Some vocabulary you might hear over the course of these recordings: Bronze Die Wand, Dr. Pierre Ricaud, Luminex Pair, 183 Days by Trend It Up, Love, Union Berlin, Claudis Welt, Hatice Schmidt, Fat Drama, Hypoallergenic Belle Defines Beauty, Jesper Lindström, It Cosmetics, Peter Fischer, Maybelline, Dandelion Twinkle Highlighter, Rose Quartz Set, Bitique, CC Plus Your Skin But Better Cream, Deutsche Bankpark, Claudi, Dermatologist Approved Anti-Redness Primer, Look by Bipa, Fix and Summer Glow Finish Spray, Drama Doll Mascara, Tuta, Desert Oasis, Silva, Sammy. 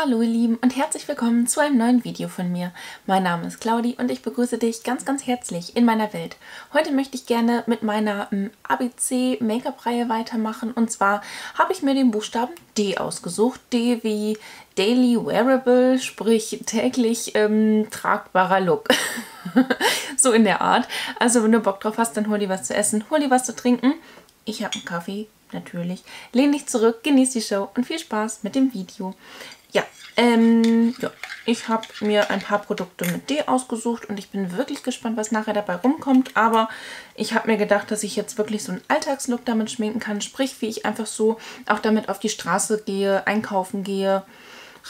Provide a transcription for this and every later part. Hallo ihr Lieben und herzlich willkommen zu einem neuen Video von mir. Mein Name ist Claudi und ich begrüße dich ganz, ganz herzlich in meiner Welt. Heute möchte ich gerne mit meiner ABC Make-Up-Reihe weitermachen und zwar habe ich mir den Buchstaben D ausgesucht. D wie Daily Wearable, sprich täglich tragbarer Look. So in der Art. Also wenn du Bock drauf hast, dann hol dir was zu essen, hol dir was zu trinken. Ich habe einen Kaffee, natürlich. Lehn dich zurück, genieß die Show und viel Spaß mit dem Video. Ja, ich habe mir ein paar Produkte mit D ausgesucht und ich bin wirklich gespannt, was nachher dabei rumkommt. Aber ich habe mir gedacht, dass ich jetzt wirklich so einen Alltagslook damit schminken kann. Sprich, wie ich einfach so auch damit auf die Straße gehe, einkaufen gehe,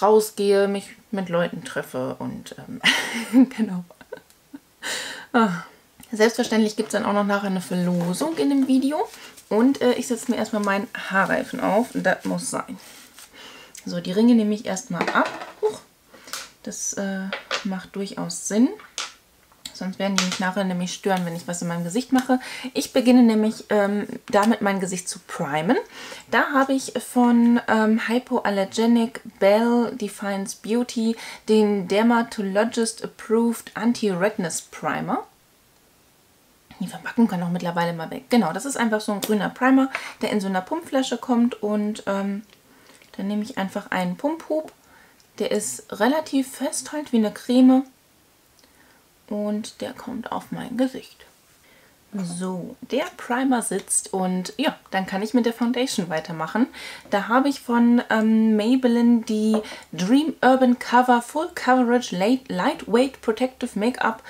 rausgehe, mich mit Leuten treffe und genau. Ah. Selbstverständlich gibt es dann auch noch nachher eine Verlosung in dem Video. Und ich setze mir erstmal meinen Haarreifen auf. Das muss sein. So, die Ringe nehme ich erstmal ab. Huch. Das macht durchaus Sinn. Sonst werden die mich nachher nämlich stören, wenn ich was in meinem Gesicht mache. Ich beginne nämlich damit, mein Gesicht zu primen. Da habe ich von Hypoallergenic Belle Defines Beauty den Dermatologist Approved Anti-Redness Primer. Die Verpackung kann auch mittlerweile mal weg. Genau, das ist einfach so ein grüner Primer, der in so einer Pumpflasche kommt und dann nehme ich einfach einen Pumphub. Der ist relativ fest, halt wie eine Creme und der kommt auf mein Gesicht. So, der Primer sitzt und ja, dann kann ich mit der Foundation weitermachen. Da habe ich von Maybelline die Dream Urban Cover Full Coverage Light Lightweight Protective Make-up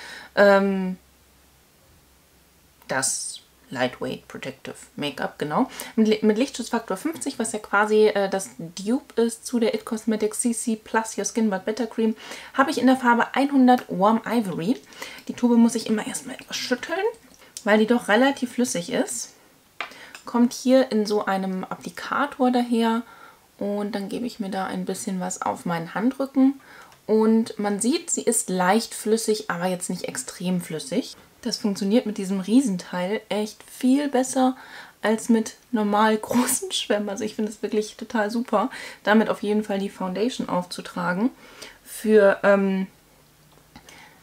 das Lightweight Protective Make-up, genau, mit Lichtschutzfaktor 50, was ja quasi das Dupe ist zu der It Cosmetics CC Plus Your Skin But Better Cream, habe ich in der Farbe 100 Warm Ivory. Die Tube muss ich immer erstmal etwas schütteln, weil die doch relativ flüssig ist. Kommt hier in so einem Applikator daher und dann gebe ich mir da ein bisschen was auf meinen Handrücken. Und man sieht, sie ist leicht flüssig, aber jetzt nicht extrem flüssig. Das funktioniert mit diesem Riesenteil echt viel besser als mit normal großen Schwämmen. Also ich finde es wirklich total super, damit auf jeden Fall die Foundation aufzutragen. Für,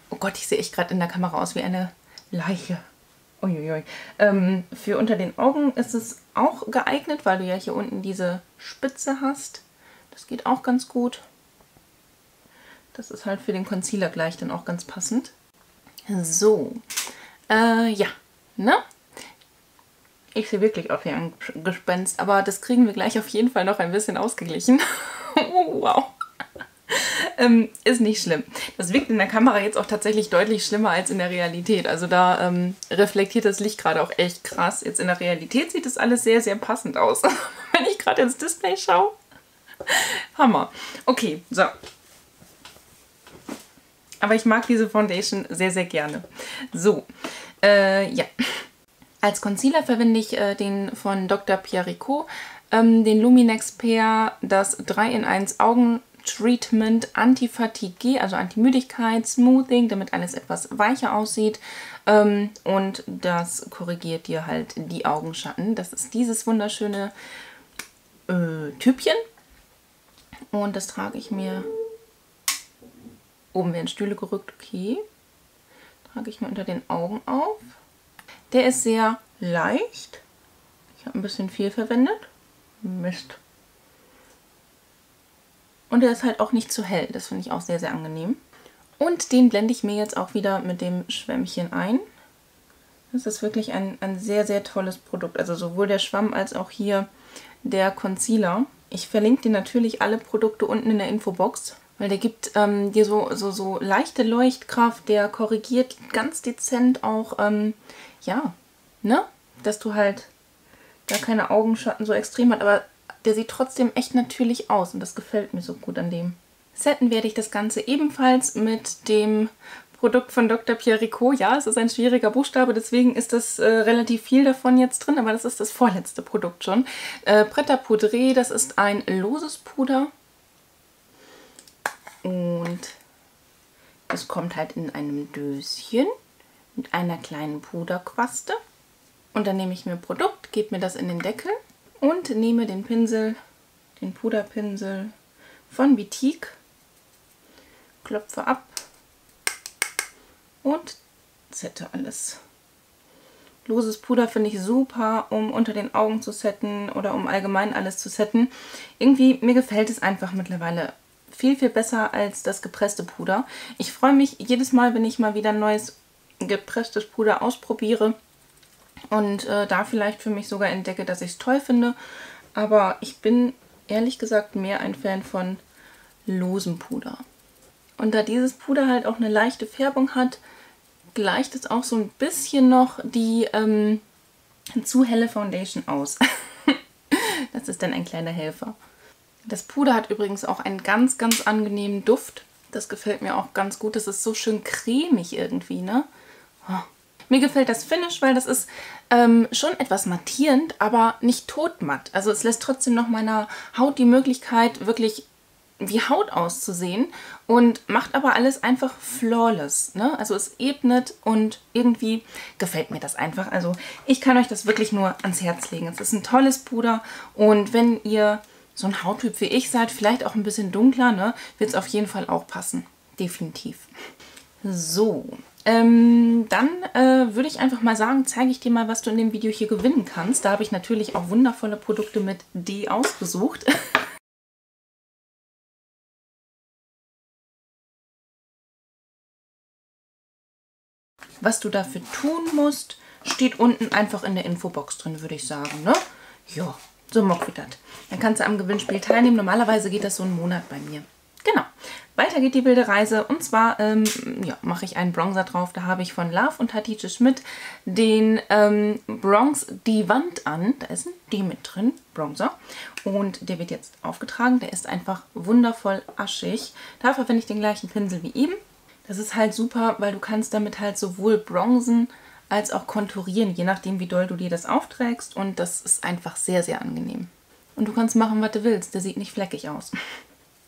oh Gott, ich sehe echt gerade in der Kamera aus wie eine Leiche. Uiuiui. Für unter den Augen ist es auch geeignet, weil du ja hier unten diese Spitze hast. Das geht auch ganz gut. Das ist halt für den Concealer gleich dann auch ganz passend. So, ja, ne? Ich sehe wirklich auf wie ein Gespenst, aber das kriegen wir gleich auf jeden Fall noch ein bisschen ausgeglichen. Oh, wow. Ist nicht schlimm. Das wirkt in der Kamera jetzt auch tatsächlich deutlich schlimmer als in der Realität. Also da reflektiert das Licht gerade auch echt krass. Jetzt in der Realität sieht das alles sehr, sehr passend aus. Wenn ich gerade ins Display schaue. Hammer. Okay, so. Aber ich mag diese Foundation sehr, sehr gerne. So, ja. Als Concealer verwende ich den von Dr. Pierre Ricaud, den Luminex Pair, das 3-in-1 Augen Treatment Anti-Fatigue, also Anti-Müdigkeit, Smoothing, damit alles etwas weicher aussieht. Und das korrigiert dir halt die Augenschatten. Das ist dieses wunderschöne Tübchen. Und das trage ich mir... Oben werden Stühle gerückt, okay. Trage ich mir unter den Augen auf. Der ist sehr leicht. Ich habe ein bisschen viel verwendet. Mist. Und der ist halt auch nicht zu hell. Das finde ich auch sehr, sehr angenehm. Und den blende ich mir jetzt auch wieder mit dem Schwämmchen ein. Das ist wirklich ein sehr, sehr tolles Produkt. Also sowohl der Schwamm als auch hier der Concealer. Ich verlinke dir natürlich alle Produkte unten in der Infobox. Weil der gibt dir so leichte Leuchtkraft, der korrigiert ganz dezent auch, ja, ne? Dass du halt da keine Augenschatten so extrem hast, aber der sieht trotzdem echt natürlich aus und das gefällt mir so gut an dem. Setten werde ich das Ganze ebenfalls mit dem Produkt von Dr. Pierre Ricaud. Ja, es ist ein schwieriger Buchstabe, deswegen ist das relativ viel davon jetzt drin, aber das ist das vorletzte Produkt schon. Prêt à Poudrer, das ist ein loses Puder. Und es kommt halt in einem Döschen mit einer kleinen Puderquaste. Und dann nehme ich mir Produkt, gebe mir das in den Deckel und nehme den Pinsel, den Puderpinsel von Bitique. Klopfe ab und sette alles. Loses Puder finde ich super, um unter den Augen zu setten oder um allgemein alles zu setten. Irgendwie, mir gefällt es einfach mittlerweile viel, viel besser als das gepresste Puder. Ich freue mich jedes Mal, wenn ich mal wieder ein neues gepresstes Puder ausprobiere und da vielleicht für mich sogar entdecke, dass ich es toll finde. Aber ich bin ehrlich gesagt mehr ein Fan von losem Puder. Und da dieses Puder halt auch eine leichte Färbung hat, gleicht es auch so ein bisschen noch die zu helle Foundation aus. Das ist dann ein kleiner Helfer. Das Puder hat übrigens auch einen ganz, ganz angenehmen Duft. Das gefällt mir auch ganz gut. Das ist so schön cremig irgendwie, ne? Oh. Mir gefällt das Finish, weil das ist schon etwas mattierend, aber nicht totmatt. Also es lässt trotzdem noch meiner Haut die Möglichkeit, wirklich wie Haut auszusehen und macht aber alles einfach flawless, ne? Also es ebnet und irgendwie gefällt mir das einfach. Also ich kann euch das wirklich nur ans Herz legen. Es ist ein tolles Puder und wenn ihr so ein Hauttyp wie ich seid, vielleicht auch ein bisschen dunkler, ne, wird es auf jeden Fall auch passen. Definitiv. So, dann würde ich einfach mal sagen, zeige ich dir mal, was du in dem Video hier gewinnen kannst. Da habe ich natürlich auch wundervolle Produkte mit D ausgesucht. Was du dafür tun musst, steht unten einfach in der Infobox drin, würde ich sagen, ne? Ja, so mach ich das. Dann kannst du am Gewinnspiel teilnehmen. Normalerweise geht das so einen Monat bei mir. Genau. Weiter geht die wilde Reise. Und zwar mache ich einen Bronzer drauf. Da habe ich von Love und Hatice Schmidt den Bronze Die Wand an. Da ist ein D mit drin, Bronzer. Und der wird jetzt aufgetragen. Der ist einfach wundervoll aschig. Da verwende ich den gleichen Pinsel wie eben. Das ist halt super, weil du kannst damit halt sowohl bronzen als auch konturieren, je nachdem wie doll du dir das aufträgst und das ist einfach sehr, sehr angenehm. Und du kannst machen, was du willst, der sieht nicht fleckig aus.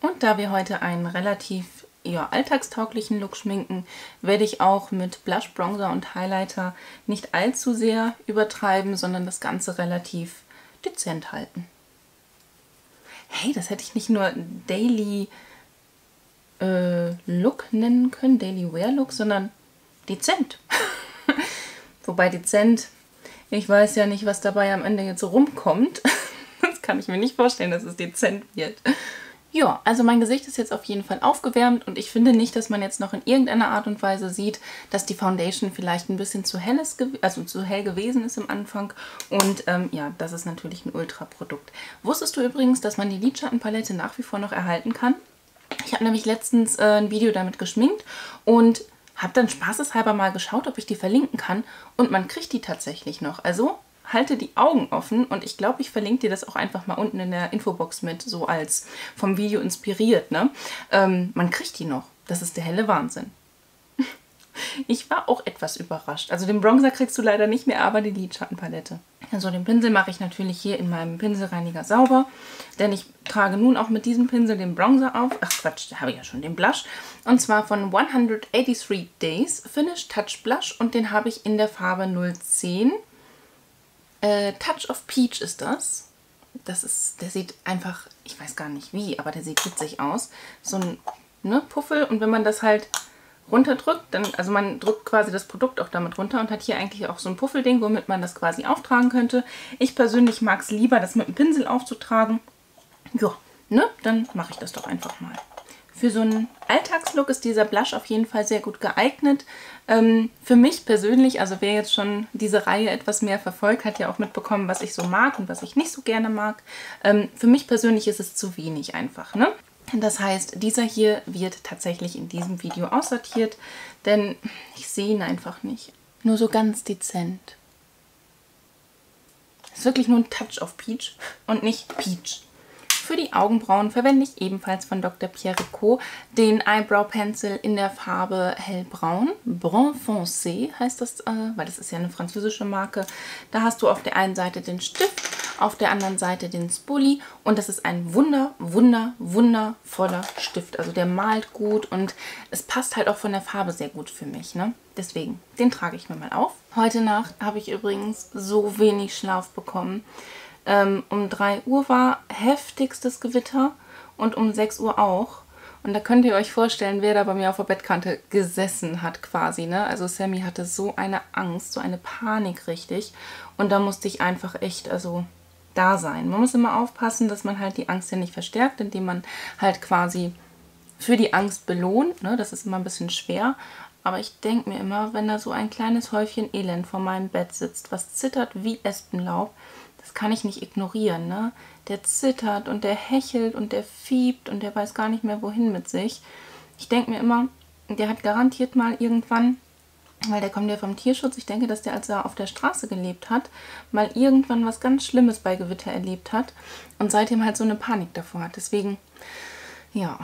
Und da wir heute einen relativ alltagstauglichen Look schminken, werde ich auch mit Blush, Bronzer und Highlighter nicht allzu sehr übertreiben, sondern das Ganze relativ dezent halten. Hey, das hätte ich nicht nur Daily Look nennen können, Daily Wear Look, sondern dezent. Wobei dezent, ich weiß ja nicht, was dabei am Ende jetzt rumkommt. Das kann ich mir nicht vorstellen, dass es dezent wird. Ja, also mein Gesicht ist jetzt auf jeden Fall aufgewärmt und ich finde nicht, dass man jetzt noch in irgendeiner Art und Weise sieht, dass die Foundation vielleicht ein bisschen zu hell ist, also zu hell gewesen ist im Anfang. Und ja, das ist natürlich ein Ultra-Produkt. Wusstest du übrigens, dass man die Lidschattenpalette nach wie vor noch erhalten kann? Ich habe nämlich letztens ein Video damit geschminkt und habe dann spaßeshalber mal geschaut, ob ich die verlinken kann und man kriegt die tatsächlich noch. Also halte die Augen offen und ich glaube, ich verlinke dir das auch einfach mal unten in der Infobox mit, so als vom Video inspiriert, ne? Man kriegt die noch. Das ist der helle Wahnsinn. Ich war auch etwas überrascht. Also den Bronzer kriegst du leider nicht mehr, aber die Lidschattenpalette. Also den Pinsel mache ich natürlich hier in meinem Pinselreiniger sauber, denn ich trage nun auch mit diesem Pinsel den Bronzer auf. Ach Quatsch, da habe ich ja schon den Blush. Und zwar von 183 Days Finish Touch Blush und den habe ich in der Farbe 010. Touch of Peach ist das. Das ist, der sieht einfach, ich weiß gar nicht wie, aber der sieht witzig aus. So ein Puffel und wenn man das halt runterdrückt, dann, also man drückt quasi das Produkt auch damit runter und hat hier eigentlich auch so ein Puffelding, womit man das quasi auftragen könnte. Ich persönlich mag es lieber, das mit einem Pinsel aufzutragen. Ja, ne? Dann mache ich das doch einfach mal. Für so einen Alltagslook ist dieser Blush auf jeden Fall sehr gut geeignet. Für mich persönlich, also wer jetzt schon diese Reihe etwas mehr verfolgt, hat ja auch mitbekommen, was ich so mag und was ich nicht so gerne mag. Für mich persönlich ist es zu wenig einfach, ne? Das heißt, dieser hier wird tatsächlich in diesem Video aussortiert, denn ich sehe ihn einfach nicht. Nur so ganz dezent. Ist wirklich nur ein Touch of Peach und nicht Peach. Für die Augenbrauen verwende ich ebenfalls von Dr. Pierre Ricaud den Eyebrow Pencil in der Farbe hellbraun. Brun Foncé heißt das, weil das ist ja eine französische Marke. Da hast du auf der einen Seite den Stift, auf der anderen Seite den Spoolie und das ist ein wundervoller Stift. Also der malt gut und es passt halt auch von der Farbe sehr gut für mich, ne? Deswegen, den trage ich mir mal auf. Heute Nacht habe ich übrigens so wenig Schlaf bekommen. Um 3 Uhr war heftigstes Gewitter und um 6 Uhr auch. Und da könnt ihr euch vorstellen, wer da bei mir auf der Bettkante gesessen hat quasi, ne? Also Sammy hatte so eine Angst, so eine Panik richtig. Und da musste ich einfach echt, also da sein. Man muss immer aufpassen, dass man halt die Angst ja nicht verstärkt, indem man halt quasi für die Angst belohnt, ne? Das ist immer ein bisschen schwer. Aber ich denke mir immer, wenn da so ein kleines Häufchen Elend vor meinem Bett sitzt, was zittert wie Espenlaub, das kann ich nicht ignorieren, ne? Der zittert und der hechelt und der fiebt und der weiß gar nicht mehr, wohin mit sich. Ich denke mir immer, der hat garantiert mal irgendwann, weil der kommt ja vom Tierschutz, ich denke, dass der, als er auf der Straße gelebt hat, mal irgendwann was ganz Schlimmes bei Gewitter erlebt hat und seitdem halt so eine Panik davor hat. Deswegen, ja,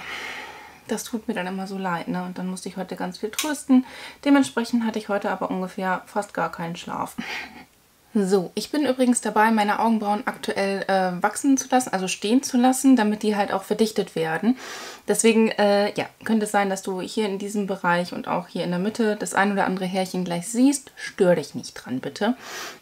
das tut mir dann immer so leid, ne? Und dann musste ich heute ganz viel trösten. Dementsprechend hatte ich heute aber ungefähr fast gar keinen Schlaf. So, ich bin übrigens dabei, meine Augenbrauen aktuell wachsen zu lassen, also stehen zu lassen, damit die halt auch verdichtet werden. Deswegen, ja, könnte es sein, dass du hier in diesem Bereich und auch hier in der Mitte das ein oder andere Härchen gleich siehst. Stör dich nicht dran, bitte.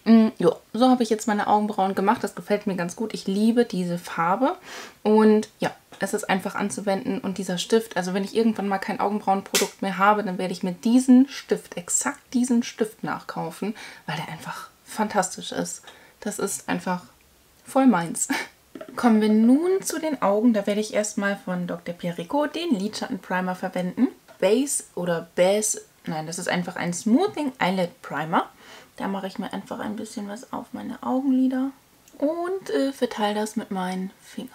Jo, so habe ich jetzt meine Augenbrauen gemacht. Das gefällt mir ganz gut. Ich liebe diese Farbe und ja, es ist einfach anzuwenden. Und dieser Stift, also wenn ich irgendwann mal kein Augenbrauenprodukt mehr habe, dann werde ich mir diesen Stift, exakt diesen Stift nachkaufen, weil der einfach fantastisch ist. Das ist einfach voll meins. Kommen wir nun zu den Augen. Da werde ich erstmal von Dr. Pierre Ricaud den Lidschattenprimer verwenden. Base oder Base, nein, das ist einfach ein Smoothing Eyelid Primer. Da mache ich mir einfach ein bisschen was auf meine Augenlider und verteile das mit meinen Fingern.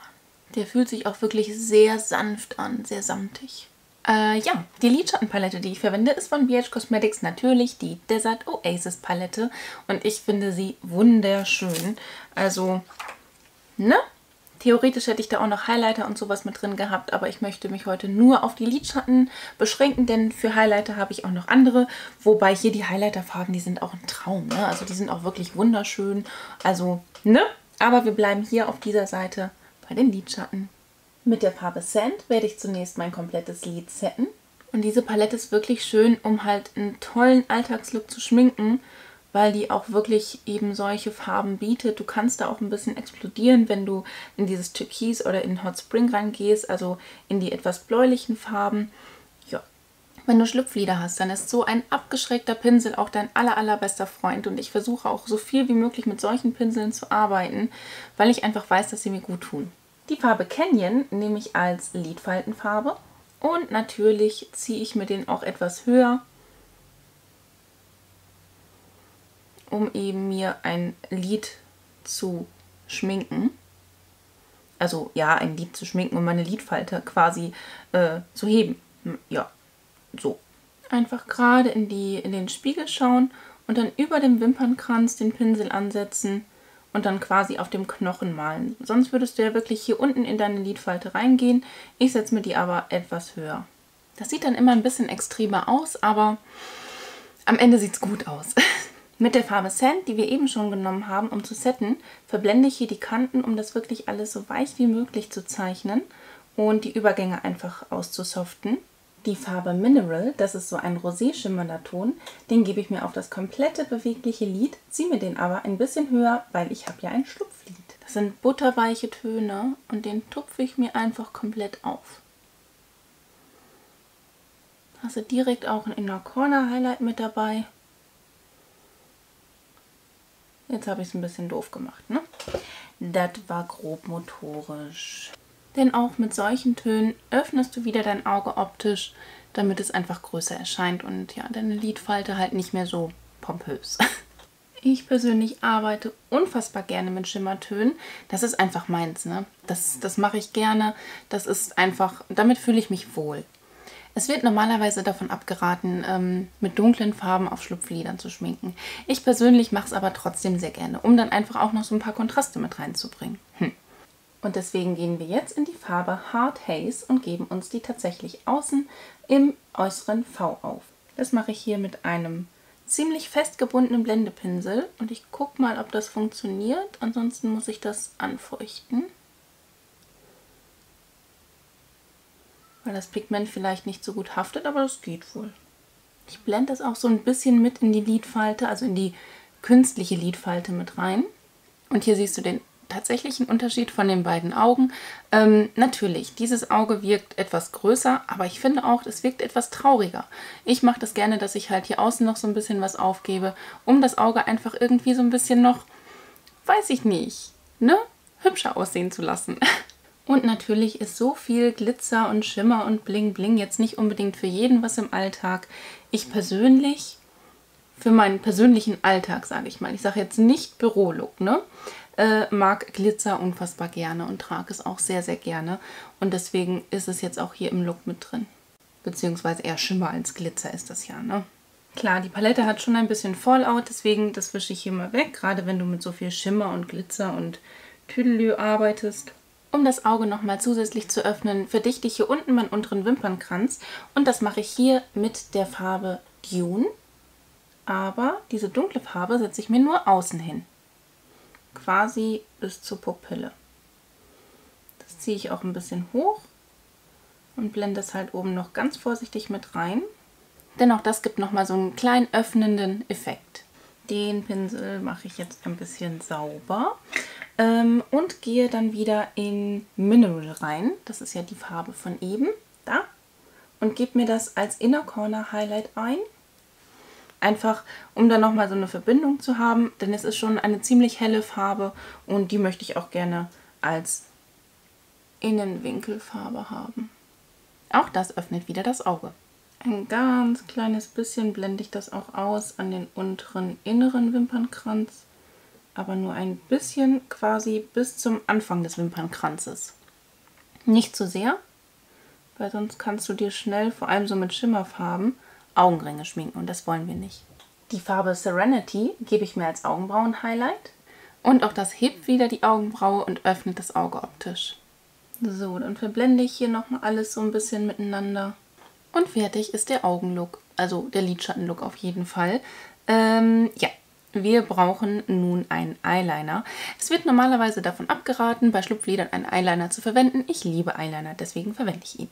Der fühlt sich auch wirklich sehr sanft an, sehr samtig. Ja, die Lidschattenpalette, die ich verwende, ist von BH Cosmetics natürlich die Desert Oasis Palette und ich finde sie wunderschön. Also, ne? Theoretisch hätte ich da auch noch Highlighter und sowas mit drin gehabt, aber ich möchte mich heute nur auf die Lidschatten beschränken, denn für Highlighter habe ich auch noch andere. Wobei hier die Highlighterfarben, die sind auch ein Traum, ne? Also die sind auch wirklich wunderschön. Also, ne? Aber wir bleiben hier auf dieser Seite bei den Lidschatten. Mit der Farbe Sand werde ich zunächst mein komplettes Lid setten. Und diese Palette ist wirklich schön, um halt einen tollen Alltagslook zu schminken, weil die auch wirklich eben solche Farben bietet. Du kannst da auch ein bisschen explodieren, wenn du in dieses Türkis oder in Hot Spring reingehst, also in die etwas bläulichen Farben. Ja. Wenn du Schlupflider hast, dann ist so ein abgeschrägter Pinsel auch dein allerbester Freund. Und ich versuche auch so viel wie möglich mit solchen Pinseln zu arbeiten, weil ich einfach weiß, dass sie mir gut tun. Die Farbe Canyon nehme ich als Lidfaltenfarbe und natürlich ziehe ich mir den auch etwas höher, um eben mir ein Lid zu schminken. Also ja, ein Lid zu schminken und meine Lidfalte quasi zu heben. Ja, so. Einfach gerade in den Spiegel schauen und dann über dem Wimpernkranz den Pinsel ansetzen. Und dann quasi auf dem Knochen malen. Sonst würdest du ja wirklich hier unten in deine Lidfalte reingehen. Ich setze mir die aber etwas höher. Das sieht dann immer ein bisschen extremer aus, aber am Ende sieht es gut aus. Mit der Farbe Sand, die wir eben schon genommen haben, um zu setten, verblende ich hier die Kanten, um das wirklich alles so weich wie möglich zu zeichnen und die Übergänge einfach auszusoften. Die Farbe Mineral, das ist so ein rosé-schimmernder Ton, den gebe ich mir auf das komplette bewegliche Lid, ziehe mir den aber ein bisschen höher, weil ich habe ja ein Schlupflid. Das sind butterweiche Töne und den tupfe ich mir einfach komplett auf. Hast du direkt auch ein Inner Corner Highlight mit dabei. Jetzt habe ich es ein bisschen doof gemacht, ne? Das war grob motorisch. Denn auch mit solchen Tönen öffnest du wieder dein Auge optisch, damit es einfach größer erscheint und ja, deine Lidfalte halt nicht mehr so pompös. Ich persönlich arbeite unfassbar gerne mit Schimmertönen. Das ist einfach meins, ne? Das mache ich gerne. Das ist einfach, damit fühle ich mich wohl. Es wird normalerweise davon abgeraten, mit dunklen Farben auf Schlupflidern zu schminken. Ich persönlich mache es aber trotzdem sehr gerne, um dann einfach auch noch so ein paar Kontraste mit reinzubringen. Und deswegen gehen wir jetzt in die Farbe Hard Haze und geben uns die tatsächlich außen im äußeren V auf. Das mache ich hier mit einem ziemlich fest gebundenen Blendepinsel. Und ich gucke mal, ob das funktioniert. Ansonsten muss ich das anfeuchten. Weil das Pigment vielleicht nicht so gut haftet, aber das geht wohl. Ich blende das auch so ein bisschen mit in die Lidfalte, also in die künstliche Lidfalte mit rein. Und hier siehst du den tatsächlich einen Unterschied von den beiden Augen. Natürlich, dieses Auge wirkt etwas größer, aber ich finde auch, es wirkt etwas trauriger. Ich mache das gerne, dass ich halt hier außen noch so ein bisschen was aufgebe, um das Auge einfach irgendwie so ein bisschen noch, weiß ich nicht, ne, hübscher aussehen zu lassen. Und natürlich ist so viel Glitzer und Schimmer und Bling Bling jetzt nicht unbedingt für jeden was im Alltag. Ich persönlich, für meinen persönlichen Alltag, sage ich mal, ich sage jetzt nicht Bürolook, ne, mag Glitzer unfassbar gerne und trage es auch sehr, sehr gerne. Und deswegen ist es jetzt auch hier im Look mit drin. Beziehungsweise eher Schimmer als Glitzer ist das ja, ne. Klar, die Palette hat schon ein bisschen Fallout, deswegen das wische ich hier mal weg, gerade wenn du mit so viel Schimmer und Glitzer und Tüdelü arbeitest. Um das Auge nochmal zusätzlich zu öffnen, verdichte ich hier unten meinen unteren Wimpernkranz und das mache ich hier mit der Farbe Dune. Aber diese dunkle Farbe setze ich mir nur außen hin, quasi bis zur Pupille. Das ziehe ich auch ein bisschen hoch und blende das halt oben noch ganz vorsichtig mit rein, denn auch das gibt nochmal so einen kleinen öffnenden Effekt. Den Pinsel mache ich jetzt ein bisschen sauber und gehe dann wieder in Mineral rein. Das ist ja die Farbe von eben, da. Und gebe mir das als Inner Corner Highlight ein. Einfach, um dann nochmal so eine Verbindung zu haben, denn es ist schon eine ziemlich helle Farbe und die möchte ich auch gerne als Innenwinkelfarbe haben. Auch das öffnet wieder das Auge. Ein ganz kleines bisschen blende ich das auch aus an den unteren inneren Wimpernkranz, aber nur ein bisschen quasi bis zum Anfang des Wimpernkranzes. Nicht zu sehr, weil sonst kannst du dir schnell, vor allem so mit Schimmerfarben, Augenringe schminken und das wollen wir nicht. Die Farbe Serenity gebe ich mir als Augenbrauen-Highlight und auch das hebt wieder die Augenbraue und öffnet das Auge optisch. So, dann verblende ich hier nochmal alles so ein bisschen miteinander. Und fertig ist der Augenlook, also der Lidschattenlook auf jeden Fall. Ja, wir brauchen nun einen Eyeliner. Es wird normalerweise davon abgeraten, bei Schlupflidern einen Eyeliner zu verwenden. Ich liebe Eyeliner, deswegen verwende ich ihn.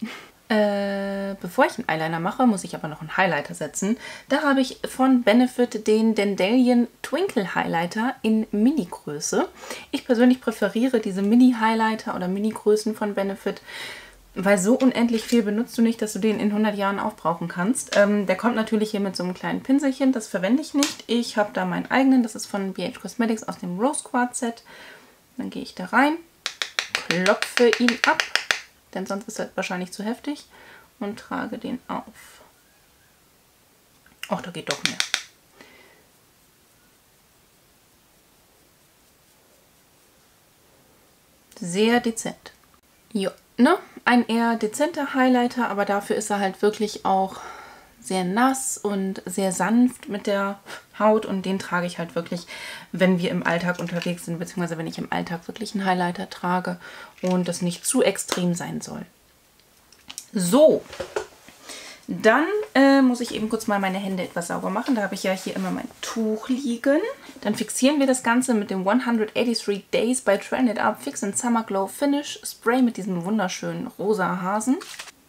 Bevor ich einen Eyeliner mache, muss ich aber noch einen Highlighter setzen. Da habe ich von Benefit den Dandelion Twinkle Highlighter in Mini-Größe. Ich persönlich präferiere diese Mini-Highlighter oder Mini-Größen von Benefit, weil so unendlich viel benutzt du nicht, dass du den in 100 Jahren aufbrauchen kannst. Der kommt natürlich hier mit so einem kleinen Pinselchen, das verwende ich nicht. Ich habe da meinen eigenen, das ist von BH Cosmetics aus dem Rose Quartz Set. Dann gehe ich da rein, klopfe ihn ab, denn sonst ist er wahrscheinlich zu heftig und trage den auf. Och, da geht doch mehr. Sehr dezent. Jo. Ne? Ein eher dezenter Highlighter, aber dafür ist er halt wirklich auch sehr nass und sehr sanft mit der Haut und den trage ich halt wirklich, wenn wir im Alltag unterwegs sind, beziehungsweise wenn ich im Alltag wirklich einen Highlighter trage und das nicht zu extrem sein soll. So, dann muss ich eben kurz mal meine Hände etwas sauber machen. Da habe ich ja hier immer mein Tuch liegen. Dann fixieren wir das Ganze mit dem 183 Days by Trend It Up Fix and Summer Glow Finish Spray mit diesem wunderschönen rosa Hasen.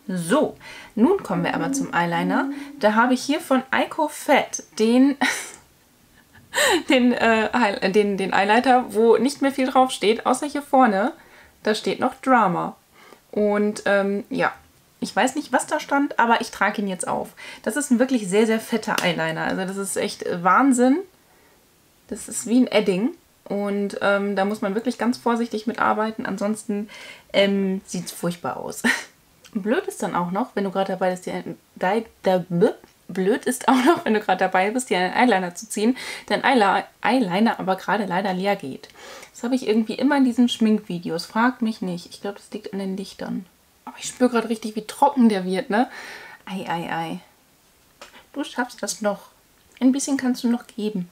So, nun kommen wir aber zum Eyeliner. Da habe ich hier von eyeco Fat den Eyeliner, wo nicht mehr viel drauf steht, außer hier vorne. Da steht noch Drama. Und ja. Ich weiß nicht, was da stand, aber ich trage ihn jetzt auf. Das ist ein wirklich sehr, sehr fetter Eyeliner. Also das ist echt Wahnsinn. Das ist wie ein Edding. Und da muss man wirklich ganz vorsichtig mit arbeiten. Ansonsten sieht es furchtbar aus. Blöd ist dann auch noch, wenn du gerade dabei bist, dir einen Eyeliner zu ziehen, dein Eyeliner aber gerade leider leer geht. Das habe ich irgendwie immer in diesen Schminkvideos. Frag mich nicht. Ich glaube, das liegt an den Lichtern. Ich spüre gerade richtig, wie trocken der wird, ne? Ei, ei, ei. Du schaffst das noch. Ein bisschen kannst du noch geben.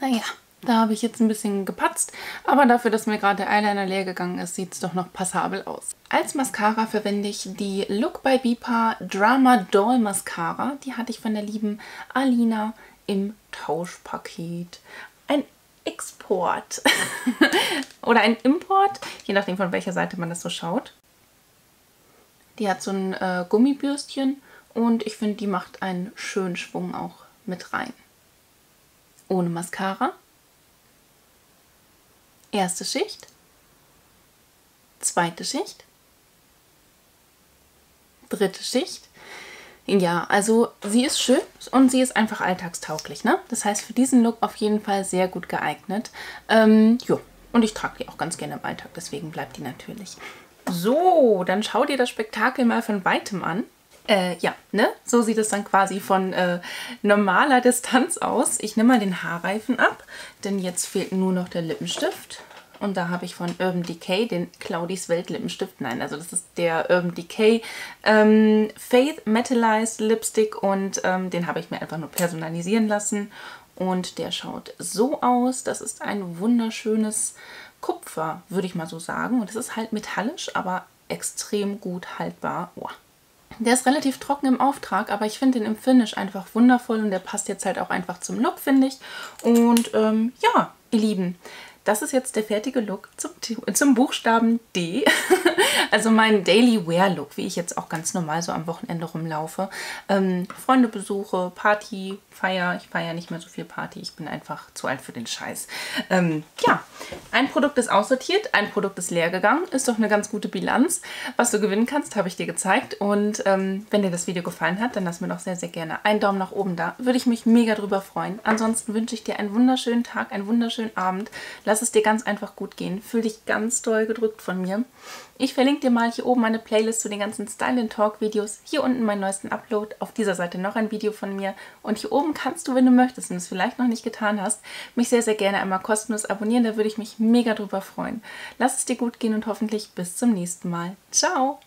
Naja, da habe ich jetzt ein bisschen gepatzt. Aber dafür, dass mir gerade der Eyeliner leer gegangen ist, sieht es doch noch passabel aus. Als Mascara verwende ich die Look by Bipa Drama Doll Mascara. Die hatte ich von der lieben Alina im Tauschpaket. Ein Export. Oder ein Import. Je nachdem, von welcher Seite man das so schaut. Die hat so ein Gummibürstchen und ich finde, die macht einen schönen Schwung auch mit rein. Ohne Mascara. Erste Schicht. zweite Schicht, dritte Schicht. Ja, also sie ist schön und sie ist einfach alltagstauglich, ne? Das heißt, für diesen Look auf jeden Fall sehr gut geeignet. Jo, und ich trage die auch ganz gerne im Alltag, deswegen bleibt die natürlich. So, dann schau dir das Spektakel mal von Weitem an. Ja, ne? So sieht es dann quasi von normaler Distanz aus. Ich nehme mal den Haarreifen ab, denn jetzt fehlt nur noch der Lippenstift. Und da habe ich von Urban Decay den Claudis Welt Lippenstift. Nein, also das ist der Urban Decay Faith Metallized Lipstick und den habe ich mir einfach nur personalisieren lassen. Und der schaut so aus. Das ist ein wunderschönes Kupfer, würde ich mal so sagen. Und es ist halt metallisch, aber extrem gut haltbar. Wow. Der ist relativ trocken im Auftrag, aber ich finde den im Finish einfach wundervoll. Und der passt jetzt halt auch einfach zum Look, finde ich. Und ja, ihr Lieben, das ist jetzt der fertige Look zum Buchstaben D, also mein Daily Wear Look, wie ich jetzt auch ganz normal so am Wochenende rumlaufe. Freunde besuche, Party, Feier, ich feiere nicht mehr so viel Party, ich bin einfach zu alt für den Scheiß. Ja, ein Produkt ist aussortiert, ein Produkt ist leer gegangen, ist doch eine ganz gute Bilanz. Was du gewinnen kannst, habe ich dir gezeigt und wenn dir das Video gefallen hat, dann lass mir doch sehr, sehr gerne einen Daumen nach oben da, würde ich mich mega drüber freuen. Ansonsten wünsche ich dir einen wunderschönen Tag, einen wunderschönen Abend. Lass es dir ganz einfach gut gehen. Fühl dich ganz doll gedrückt von mir. Ich verlinke dir mal hier oben meine Playlist zu den ganzen Style & Talk Videos. Hier unten meinen neuesten Upload. Auf dieser Seite noch ein Video von mir. Und hier oben kannst du, wenn du möchtest und es vielleicht noch nicht getan hast, mich sehr, sehr gerne einmal kostenlos abonnieren. Da würde ich mich mega drüber freuen. Lass es dir gut gehen und hoffentlich bis zum nächsten Mal. Ciao!